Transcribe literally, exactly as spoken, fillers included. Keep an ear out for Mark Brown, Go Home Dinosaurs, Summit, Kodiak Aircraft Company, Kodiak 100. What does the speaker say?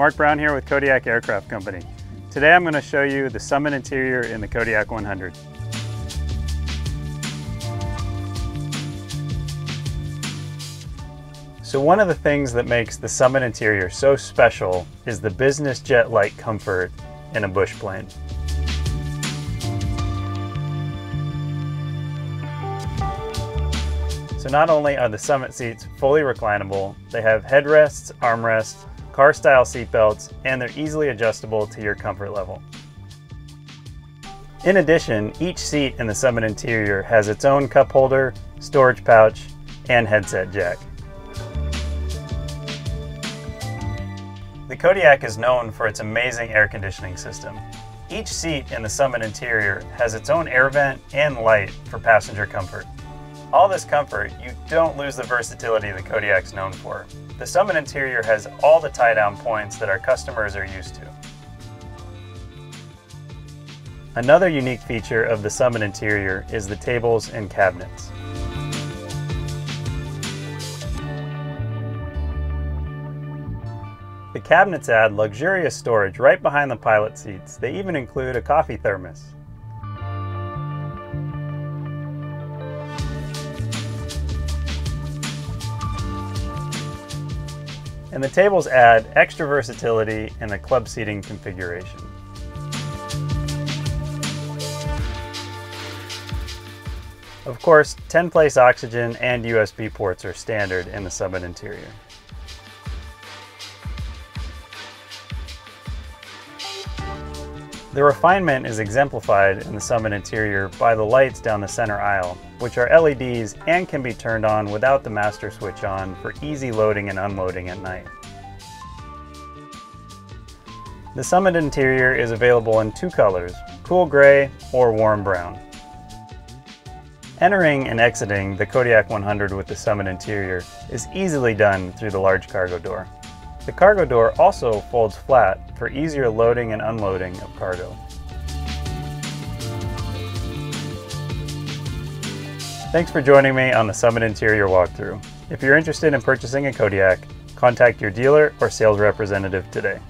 Mark Brown here with Kodiak Aircraft Company. Today I'm going to show you the Summit interior in the Kodiak one hundred. So one of the things that makes the Summit interior so special is the business jet-like comfort in a bush plane. So not only are the Summit seats fully reclinable, they have headrests, armrests, car-style seatbelts, and they're easily adjustable to your comfort level. In addition, each seat in the Summit interior has its own cup holder, storage pouch, and headset jack. The Kodiak is known for its amazing air conditioning system. Each seat in the Summit interior has its own air vent and light for passenger comfort. All this comfort, you don't lose the versatility the Kodiak's known for. The Summit interior has all the tie-down points that our customers are used to. Another unique feature of the Summit interior is the tables and cabinets. The cabinets add luxurious storage right behind the pilot seats. They even include a coffee thermos. And the tables add extra versatility in the club seating configuration. Of course, ten place oxygen and U S B ports are standard in the Summit interior. The refinement is exemplified in the Summit interior by the lights down the center aisle, which are L E Ds and can be turned on without the master switch on for easy loading and unloading at night. The Summit interior is available in two colors, cool gray or warm brown. Entering and exiting the Kodiak one hundred with the Summit interior is easily done through the large cargo door. The cargo door also folds flat for easier loading and unloading of cargo. Thanks for joining me on the Summit interior walkthrough. If you're interested in purchasing a Kodiak, contact your dealer or sales representative today.